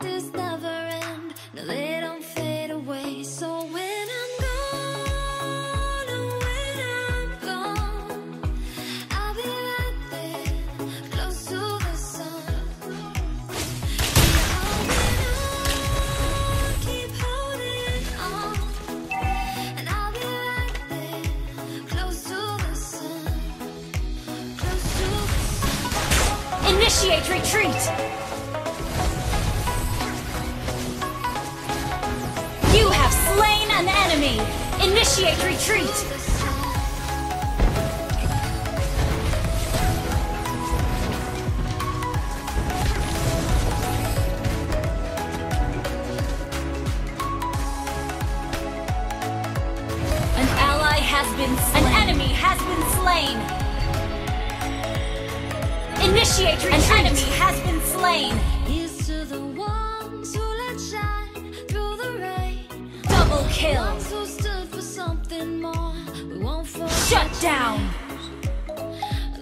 this never end, no, they don't fade away. So when I'm gone, and when I'm gone, I'll be right there, close to the sun. Keep holding on, keep holding on, and I'll be right there, close to the sun, close to the sun. Initiate retreat! Slain an enemy! Initiate retreat! An ally has been slain. An enemy has been slain! Initiate retreat! An enemy has been slain! Here's to the ones who let shine through the rain. Kill. Who stood for something more, we won't forget. Shut down.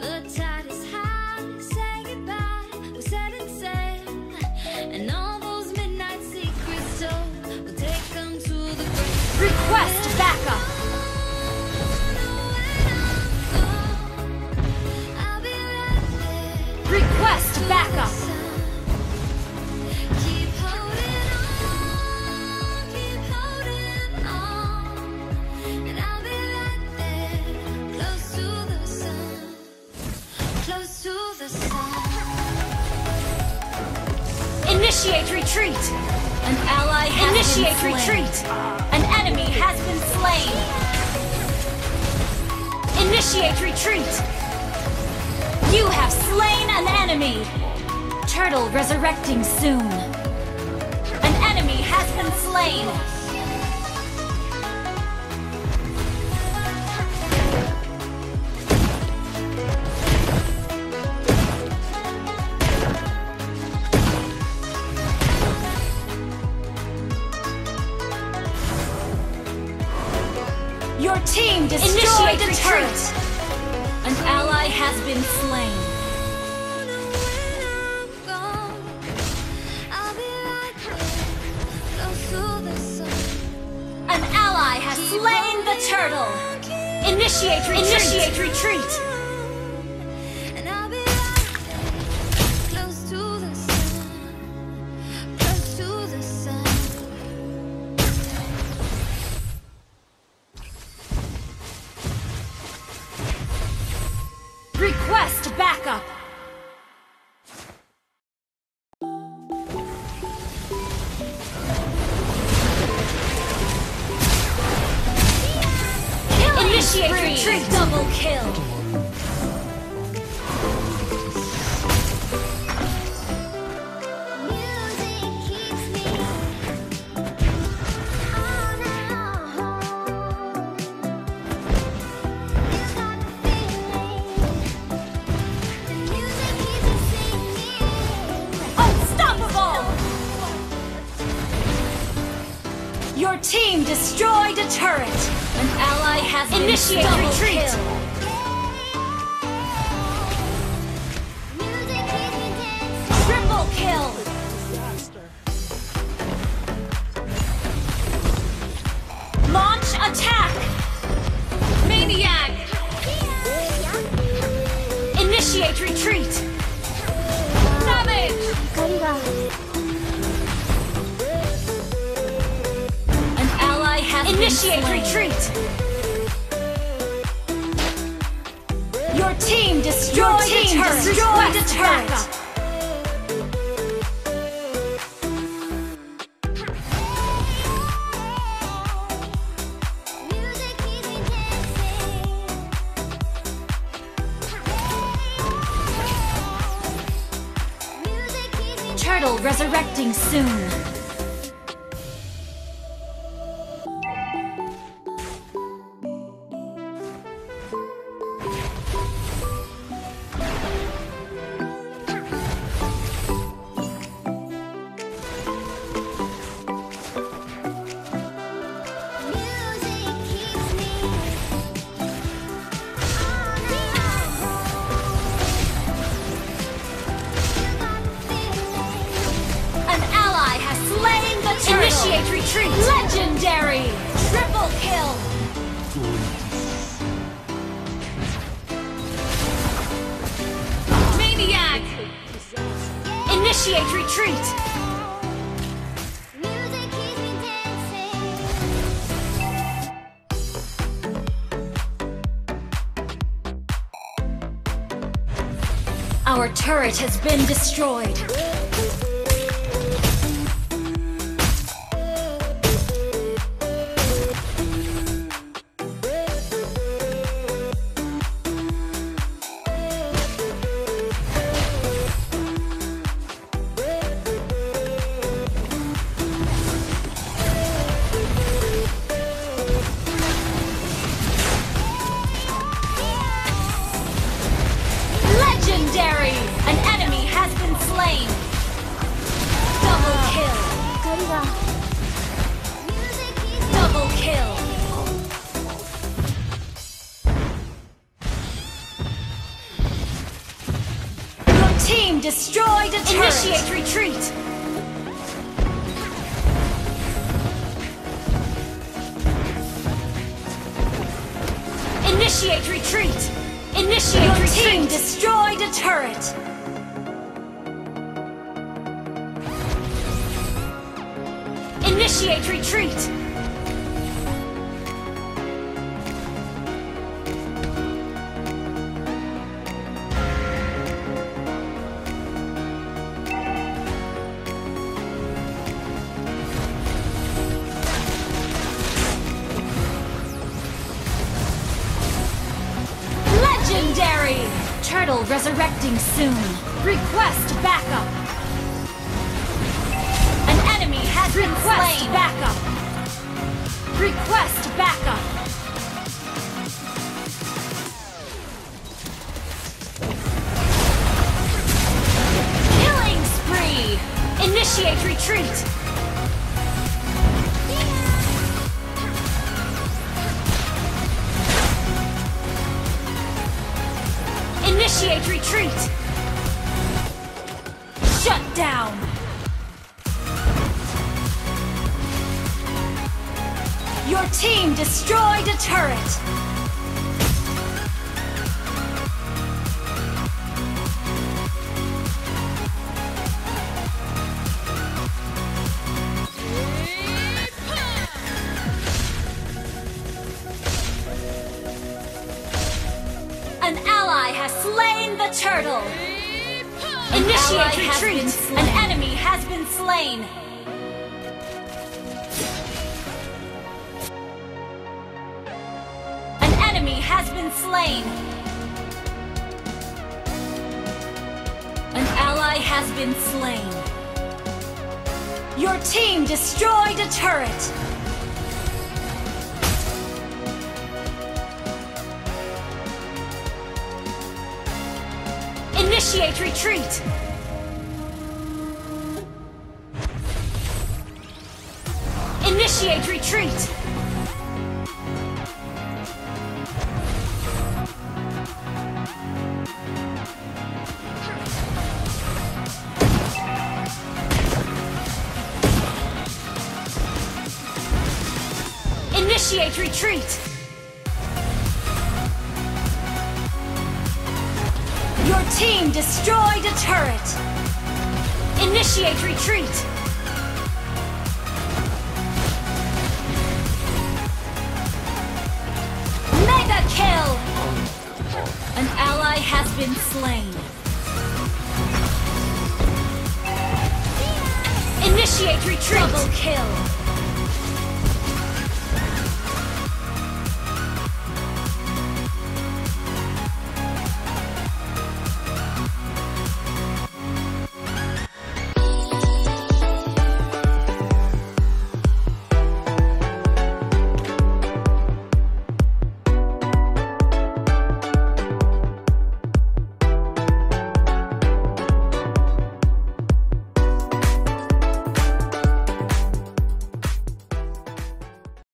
The tide is high, say goodbye, we're setting sail. And all those midnight secrets told, we'll take them to the grave. Request backup. I'll be right there. Request backup. Initiate retreat! An ally has Initiate been slain. Retreat! An enemy has been slain! Initiate retreat! You have slain an enemy! Turtle resurrecting soon! An enemy has been slain! Your team destroyed the turret! An ally has been slain. An ally has slain the turtle! Initiate retreat! Request backup! Initiate retreat! Double kill! Music keeps me on and on. You got the feeling. Your team destroyed a turret! An ally has been Initiate retreat! Kill. Triple kill! Disaster. Launch attack! Maniac! Initiate retreat! Savage! Initiate retreat! Your team destroyed the turret! Turtle resurrecting soon! Initiate retreat! Legendary! Triple kill! Maniac! Initiate retreat! Music keeps me dancing. Our turret has been destroyed. Destroy the turret! Initiate retreat! Initiate retreat! Initiate your retreat! Team destroyed a turret! Initiate retreat! Turtle resurrecting soon. Request backup. An enemy has been slain. Backup. Request backup. Killing spree. Initiate retreat. Initiate retreat! Shut down! Your team destroyed a turret! An ally has slain the turtle! Initiate retreat! An enemy has been slain! An enemy has been slain! An ally has been slain! Your team destroyed a turret! Initiate retreat! Initiate retreat! Initiate retreat! Your team destroyed a turret! Initiate retreat! Mega kill! An ally has been slain. Initiate retreat! Double kill!